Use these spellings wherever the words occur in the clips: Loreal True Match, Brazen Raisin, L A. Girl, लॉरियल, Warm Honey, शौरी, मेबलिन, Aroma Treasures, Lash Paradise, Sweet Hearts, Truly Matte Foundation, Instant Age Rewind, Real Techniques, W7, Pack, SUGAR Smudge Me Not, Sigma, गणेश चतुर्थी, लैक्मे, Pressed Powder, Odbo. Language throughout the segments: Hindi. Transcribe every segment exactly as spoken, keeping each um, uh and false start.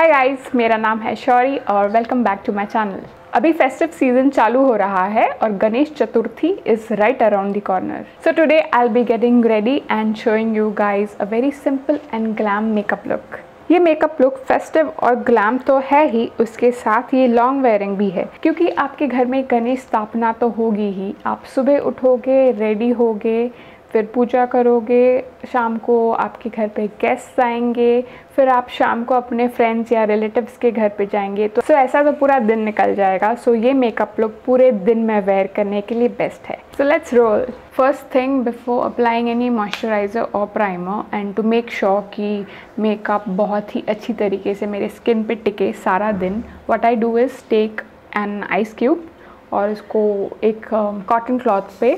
हाय गाइस, मेरा नाम है शौरी और welcome back to my channel. अभी फेस्टिव सीजन चालू हो रहा है और गणेश चतुर्थी is right around the corner. So today I will be getting ready and showing you guys a very simple and glam makeup look. ये मेकअप लुक फेस्टिव और ग्लैम तो है ही, उसके साथ ये लॉन्ग वेयरिंग भी है क्योंकि आपके घर में गणेश स्थापना तो होगी ही। आप सुबह उठोगे, रेडी होगे, फिर पूजा करोगे, शाम को आपके घर पे गेस्ट आएंगे, फिर आप शाम को अपने फ्रेंड्स या रिलेटिव्स के घर पे जाएंगे, तो सो ऐसा तो पूरा दिन निकल जाएगा। सो ये मेकअप लुक पूरे दिन में वेयर करने के लिए बेस्ट है। So let's roll. First thing before applying any moisturiser और primer and to make sure कि मेकअप बहुत ही अच्छी तरीके से मेरे स्किन पे टिके सारा दिन, what I do is take an ice cube और इसको एक कॉटन uh, क्लॉथ पे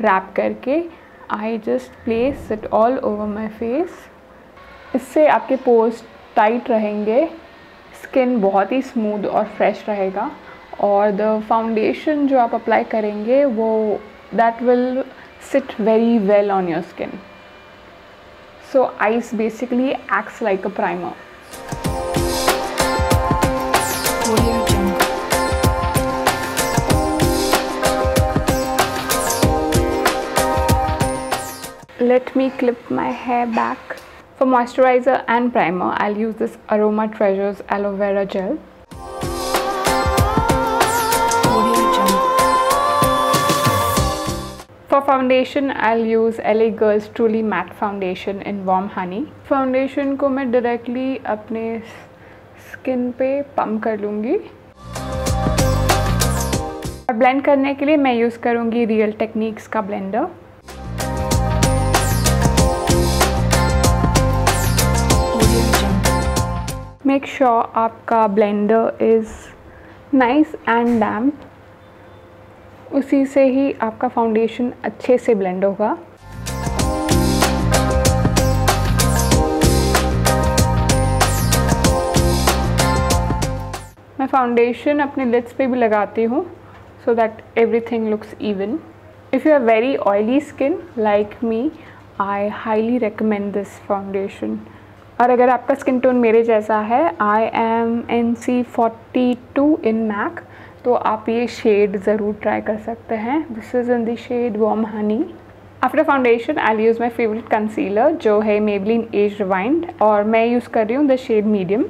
रैप करके I just place it all over my face। इससे आपके पोर्स टाइट रहेंगे, स्किन बहुत ही स्मूथ और फ्रेश रहेगा और द फाउंडेशन जो आप अप्लाई करेंगे वो that will sit very well on your skin. So ice basically acts like a primer. Let me clip my hair back. For moisturizer and primer, I'll use this Aroma Treasures Aloe Vera Gel. For foundation, I'll use L A. Girl's Truly Matte Foundation in Warm Honey. Foundation को मैं directly अपने skin पे pump कर लूँगी। और blend करने के लिए मैं use करूँगी Real Techniques का blender। मेक श्योर sure आपका blender is nice and damp, उसी से ही आपका फाउंडेशन अच्छे से ब्लेंड होगा। मैं फाउंडेशन अपने लिड्स पे भी लगाती हूँ so that everything looks even. If you are very oily skin like me, I highly recommend this foundation. और अगर आपका स्किन टोन मेरे जैसा है, I am N C forty two in MAC, तो आप ये शेड ज़रूर ट्राई कर सकते हैं। This is in the shade warm honey. After foundation I use my favourite concealer जो है मेबलिन एज रिवाइंड और मैं यूज़ कर रही हूँ द शेड मीडियम।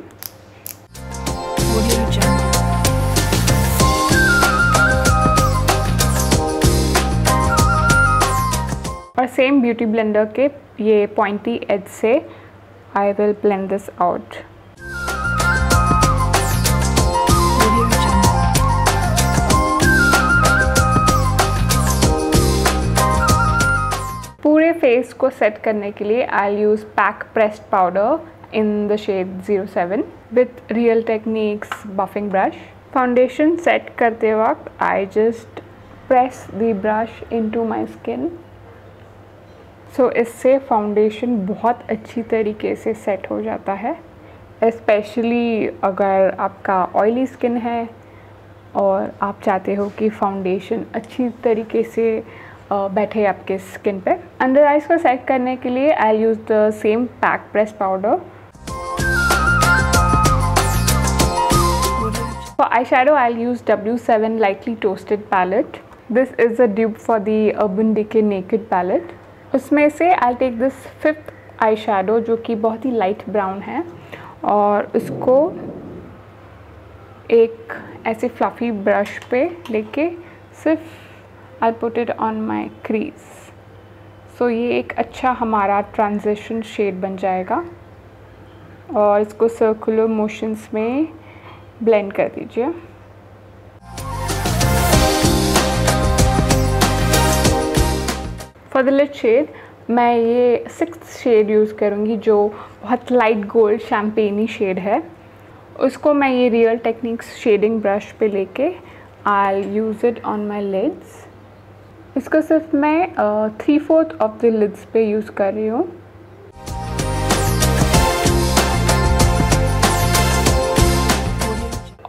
और सेम ब्यूटी ब्लेंडर के ये पॉइंटी एज से I will blend this out. पूरे फेस को सेट करने के लिए I'll use Pack Pressed Powder in the shade zero seven with Real Techniques buffing brush. Foundation set करते वक्त I just press the brush into my skin. So so, इससे फाउंडेशन बहुत अच्छी तरीके से सेट हो जाता है, स्पेशली अगर आपका ऑयली स्किन है और आप चाहते हो कि फाउंडेशन अच्छी तरीके से बैठे आपके स्किन पे। अंडर आइज को सेट करने के लिए I use the same pack press powder. For eye shadow I use W seven lightly toasted palette. This is a dupe for the urban decay naked palette. उसमें से I take this fifth eye shadow जो कि बहुत ही लाइट ब्राउन है और उसको एक ऐसे फ्लफ़ी ब्रश पे लेके सिर्फ I put it on my crease. So ये एक अच्छा हमारा ट्रांजिशन शेड बन जाएगा और इसको सर्कुलर मोशंस में ब्लेंड कर दीजिए। फॉर द लिड शेड मैं ये सिक्स शेड यूज़ करूँगी जो बहुत लाइट गोल्ड शैम्पेनी शेड है। उसको मैं ये रियल टेक्निक्स शेडिंग ब्रश पे लेके I use it on my lids. इसको सिर्फ मैं three fourth of the lids पे यूज़ कर रही हूँ।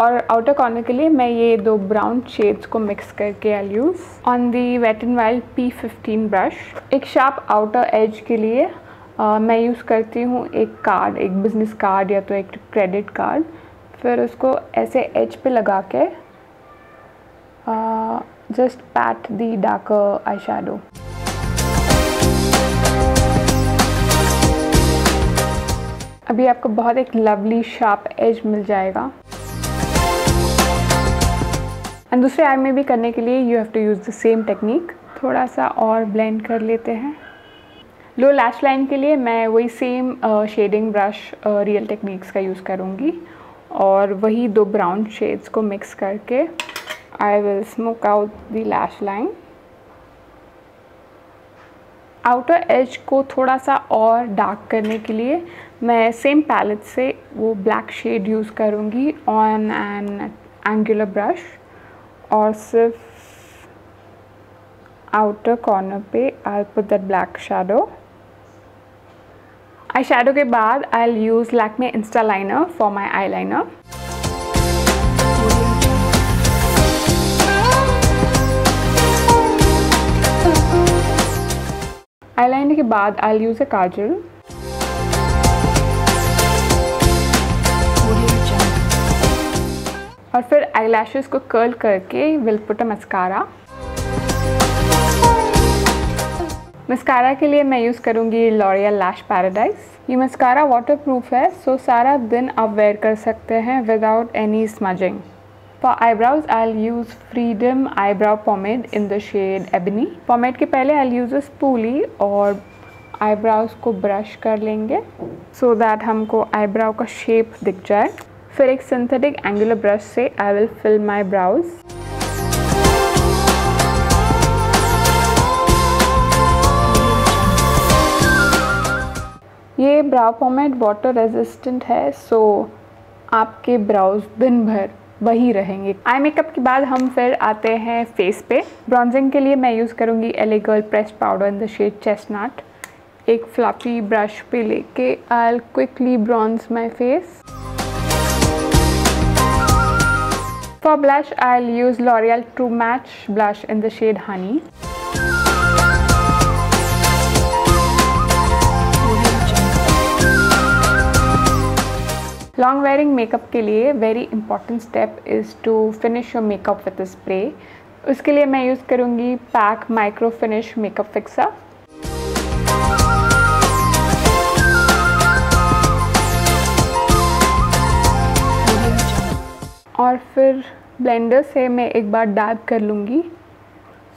और आउटर कॉर्नर के लिए मैं ये दो ब्राउन शेड्स को मिक्स करके I use on the wet and wild P fifteen brush. एक शार्प आउटर एज के लिए आ, मैं यूज़ करती हूँ एक कार्ड, एक बिज़नेस कार्ड या तो एक क्रेडिट कार्ड, फिर उसको ऐसे एज पे लगा के just pat the darker eye shadow. अभी आपको बहुत एक लवली शार्प एज मिल जाएगा। एंड दूसरे आई में भी करने के लिए you have to use the same technique. थोड़ा सा और ब्लेंड कर लेते हैं। लो लैश लाइन के लिए मैं वही same shading brush real techniques का यूज़ करूँगी और वही दो ब्राउन शेड्स को मिक्स करके I will smoke out the lash line. Outer edge को थोड़ा सा और डार्क करने के लिए मैं सेम पैलेट से वो ब्लैक शेड यूज़ करूँगी ऑन एन एंगुलर ब्रश और सिर्फ आउटर कॉर्नर पे I put that black shadow. Eye shadow के बाद I will use लैक्मे insta liner for my eye liner. Eye liner के बाद I will use a kajal. और फिर आई लैशेस को कर्ल करके will put a mascara. Mascara के लिए मैं यूज़ करूँगी लॉरियल लैश पैराडाइज। ये मस्कारा वाटरप्रूफ है, सो सारा दिन आप वेयर कर सकते हैं without any smudging. For eyebrows I will use freedom eyebrow pomade in the shade ebony. Pomade के पहले I will use a spoolie और आईब्राउज को ब्रश कर लेंगे सो so दैट हमको आईब्राउ का शेप दिख जाए। फिर एक सिंथेटिक एंगुलर ब्रश से I will fill my brows. ये ब्राउ पॉमेड वाटर रेजिस्टेंट है, सो आपके ब्राउज दिन भर वही रहेंगे। आई मेकअप के बाद हम फिर आते हैं फेस पे। ब्रॉन्जिंग के लिए मैं यूज़ करूँगी L A girl pressed powder in the shade chestnut. एक फ्लफी ब्रश पे लेके I will quickly bronze my face. For blush I will use लॉरियल true match blush in the shade honey. Long wearing makeup के लिए very important step is to finish your makeup with a spray. उसके लिए मैं यूज़ करूँगी pack micro finish makeup fixer. और फिर ब्लेंडर से मैं एक बार डैब कर लूँगी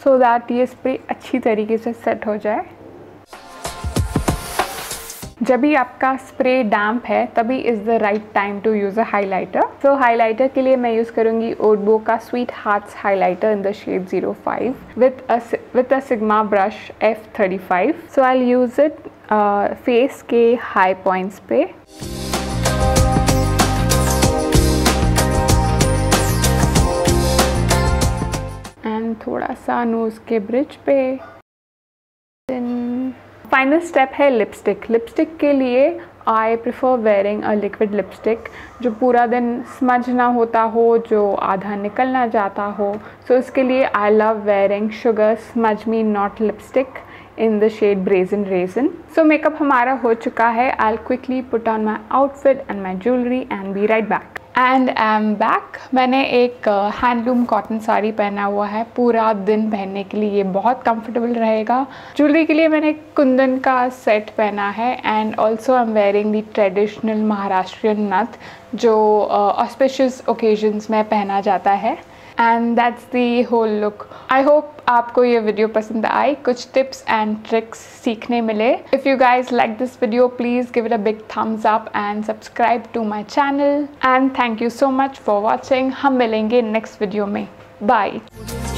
सो दैट ये स्प्रे अच्छी तरीके से सेट हो जाए। जब भी आपका स्प्रे डैम्प है तभी is the right time to use a highlighter. So highlighter के लिए मैं यूज़ करूँगी ओडबो का sweet hearts highlighter in the shade zero five with a with a sigma brush F thirty five. So I will use it face के हाई पॉइंट्स पे। एंड थोड़ा सा नोज़ के ब्रिज पे। फाइनल स्टेप है लिपस्टिक। लिपस्टिक के लिए I prefer wearing a liquid lipstick जो पूरा दिन स्मज ना होता हो, जो आधा निकल ना जाता हो। सो so, इसके लिए I love wearing sugar smudge me not lipstick in the shade brazen raisin. So makeup हमारा हो चुका है। I will quickly put on my outfit and my jewellery and be right back. And I am back. मैंने एक हैंडलूम कॉटन साड़ी पहना हुआ है। पूरा दिन पहनने के लिए ये बहुत कंफर्टेबल रहेगा। ज्वेलरी के लिए मैंने कुंदन का सेट पहना है and also I am wearing the traditional Maharashtrian nath जो ऑस्पिशियस ओकेजन्स में पहना जाता है। And that's the whole look. I hope आपको ये वीडियो पसंद आई, कुछ टिप्स एंड ट्रिक्स सीखने मिले। If you guys like this video please give it a big thumbs up and subscribe to my channel. And thank you so much for watching. हम मिलेंगे नेक्स्ट वीडियो में। बाय।